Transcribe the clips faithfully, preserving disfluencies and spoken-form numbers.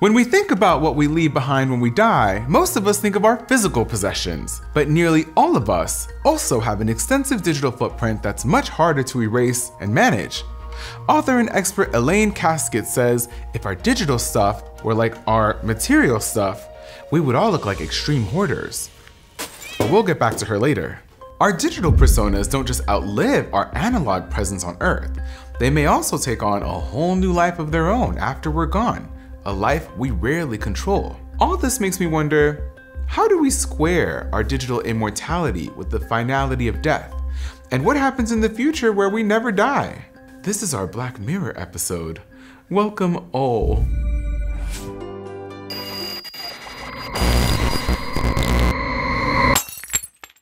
When we think about what we leave behind when we die, most of us think of our physical possessions. But nearly all of us also have an extensive digital footprint that's much harder to erase and manage. Author and expert Elaine Kasket says, if our digital stuff were like our material stuff, we would all look like extreme hoarders. But we'll get back to her later. Our digital personas don't just outlive our analog presence on Earth. They may also take on a whole new life of their own after we're gone. A life we rarely control. All this makes me wonder, how do we square our digital immortality with the finality of death? And what happens in the future where we never die? This is our Black Mirror episode. Welcome all.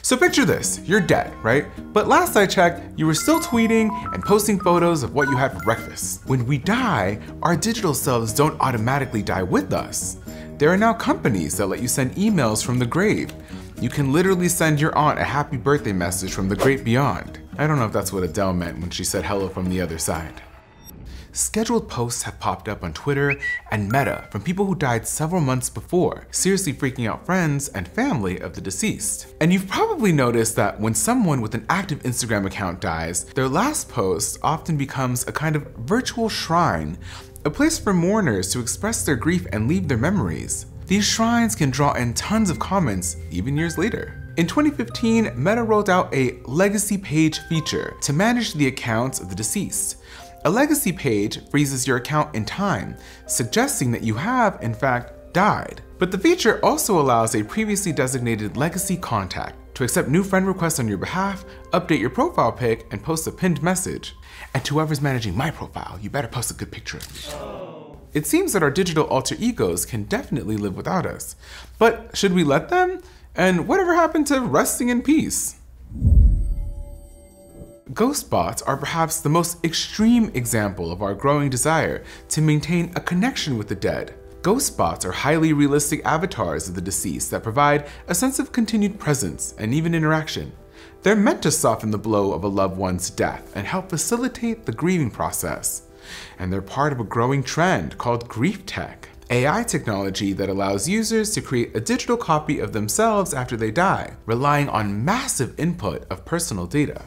So picture this, you're dead, right? But last I checked, you were still tweeting and posting photos of what you had for breakfast. When we die, our digital selves don't automatically die with us. There are now companies that let you send emails from the grave. You can literally send your aunt a happy birthday message from the great beyond. I don't know if that's what Adele meant when she said hello from the other side. Scheduled posts have popped up on Twitter and Meta from people who died several months before, seriously freaking out friends and family of the deceased. And you've probably noticed that when someone with an active Instagram account dies, their last post often becomes a kind of virtual shrine, a place for mourners to express their grief and leave their memories. These shrines can draw in tons of comments, even years later. In twenty fifteen, Meta rolled out a legacy page feature to manage the accounts of the deceased. A legacy page freezes your account in time, suggesting that you have, in fact, died. But the feature also allows a previously designated legacy contact to accept new friend requests on your behalf, update your profile pic, and post a pinned message. And to whoever's managing my profile, you better post a good picture of me. It seems that our digital alter egos can definitely live without us. But should we let them? And whatever happened to resting in peace? Ghost bots are perhaps the most extreme example of our growing desire to maintain a connection with the dead. Ghost bots are highly realistic avatars of the deceased that provide a sense of continued presence and even interaction. They're meant to soften the blow of a loved one's death and help facilitate the grieving process. And they're part of a growing trend called grief tech. A I technology that allows users to create a digital copy of themselves after they die, relying on massive input of personal data.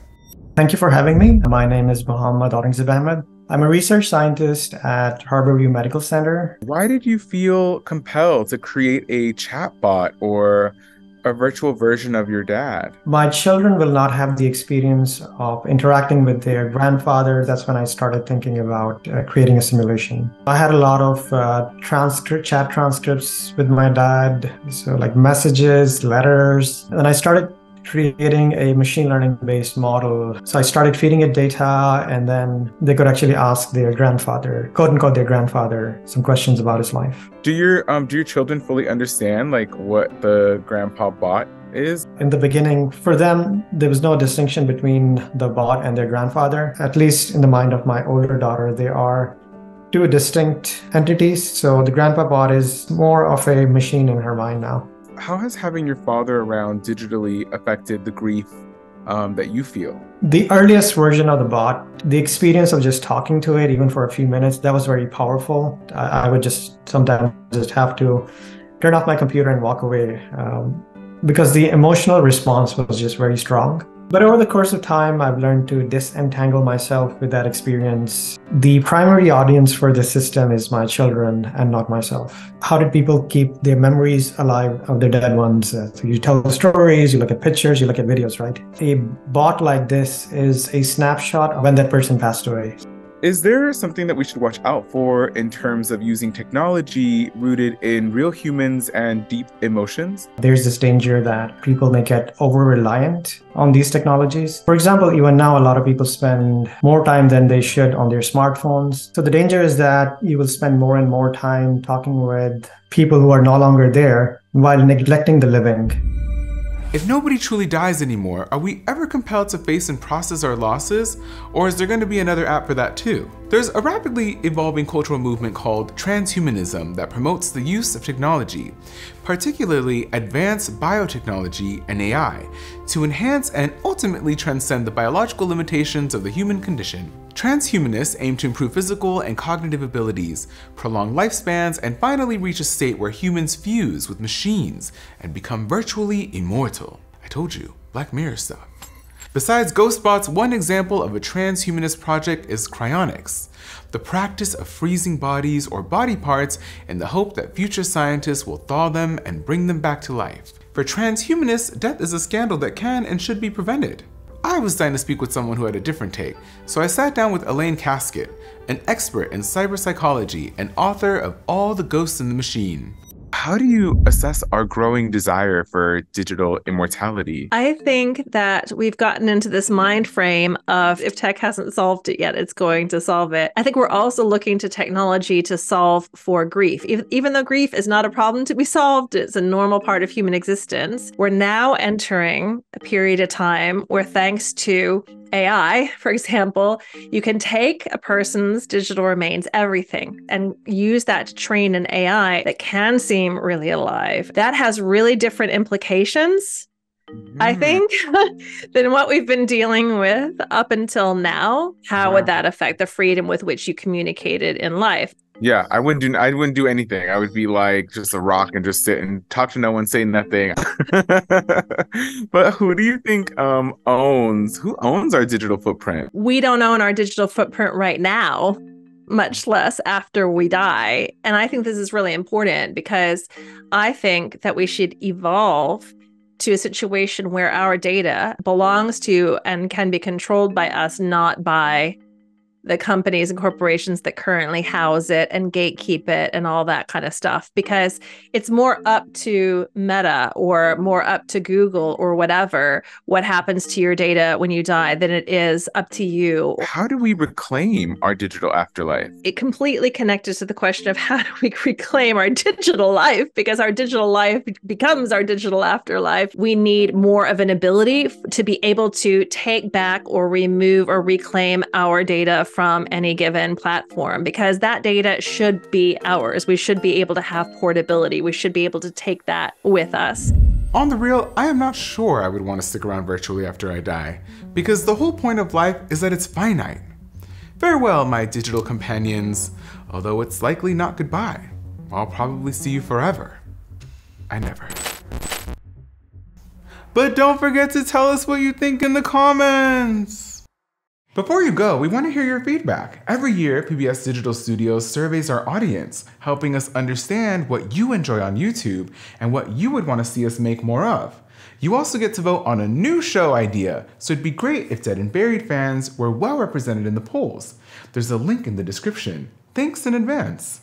Thank you for having me. My name is Muhammad Aurangzeb Ahmed. I'm a research scientist at Harborview Medical Center. Why did you feel compelled to create a chatbot or a virtual version of your dad? My children will not have the experience of interacting with their grandfather. That's when I started thinking about uh, creating a simulation. I had a lot of uh, transcript, chat transcripts with my dad, so like messages, letters, and I started creating a machine learning based model. So I started feeding it data, and then they could actually ask their grandfather, quote unquote their grandfather, some questions about his life. Do your, um, do your children fully understand like what the grandpa bot is? In the beginning, for them, there was no distinction between the bot and their grandfather. At least in the mind of my older daughter, they are two distinct entities. So the grandpa bot is more of a machine in her mind now. How has having your father around digitally affected the grief um, that you feel? The earliest version of the bot, the experience of just talking to it, even for a few minutes, that was very powerful. I, I would just sometimes just have to turn off my computer and walk away um, because the emotional response was just very strong. But over the course of time, I've learned to disentangle myself with that experience. The primary audience for the system is my children and not myself. How did people keep their memories alive of their dead ones? Uh, so you tell stories, you look at pictures, you look at videos, right? A bot like this is a snapshot of when that person passed away. Is there something that we should watch out for in terms of using technology rooted in real humans and deep emotions? There's this danger that people may get over-reliant on these technologies. For example, even now, a lot of people spend more time than they should on their smartphones. So the danger is that you will spend more and more time talking with people who are no longer there while neglecting the living. If nobody truly dies anymore, are we ever compelled to face and process our losses? Or is there going to be another app for that too? There's a rapidly evolving cultural movement called transhumanism that promotes the use of technology, particularly advanced biotechnology and A I, to enhance and ultimately transcend the biological limitations of the human condition. Transhumanists aim to improve physical and cognitive abilities, prolong lifespans, and finally reach a state where humans fuse with machines and become virtually immortal. I told you, Black Mirror stuff. Besides ghost bots, one example of a transhumanist project is cryonics, the practice of freezing bodies or body parts in the hope that future scientists will thaw them and bring them back to life. For transhumanists, death is a scandal that can and should be prevented. I was dying to speak with someone who had a different take, so I sat down with Elaine Kasket, an expert in cyberpsychology and author of All the Ghosts in the Machine. How do you assess our growing desire for digital immortality? I think that we've gotten into this mind frame of if tech hasn't solved it yet, it's going to solve it. I think we're also looking to technology to solve for grief. Even though grief is not a problem to be solved, it's a normal part of human existence. We're now entering a period of time where, thanks to A I, for example, you can take a person's digital remains, everything, and use that to train an A I that can seem really alive. That has really different implications, mm. I think, than what we've been dealing with up until now. How yeah. would that affect the freedom with which you communicated in life? Yeah, I wouldn't do. I wouldn't do anything. I would be like just a rock and just sit and talk to no one, say nothing. But who do you think um, owns? Who owns our digital footprint? We don't own our digital footprint right now, much less after we die. And I think this is really important because I think that we should evolve to a situation where our data belongs to and can be controlled by us, not by the companies and corporations that currently house it and gatekeep it and all that kind of stuff, because it's more up to Meta or more up to Google or whatever what happens to your data when you die than it is up to you. How do we reclaim our digital afterlife? It completely connected to the question of how do we reclaim our digital life, because our digital life becomes our digital afterlife. We need more of an ability to be able to take back or remove or reclaim our data from any given platform, because that data should be ours. We should be able to have portability. We should be able to take that with us. On the real, I am not sure I would want to stick around virtually after I die, because the whole point of life is that it's finite. Farewell, my digital companions, although it's likely not goodbye. I'll probably see you forever. I never. But don't forget to tell us what you think in the comments. Before you go, we want to hear your feedback. Every year, P B S Digital Studios surveys our audience, helping us understand what you enjoy on YouTube and what you would want to see us make more of. You also get to vote on a new show idea, so it'd be great if Dead and Buried fans were well represented in the polls. There's a link in the description. Thanks in advance.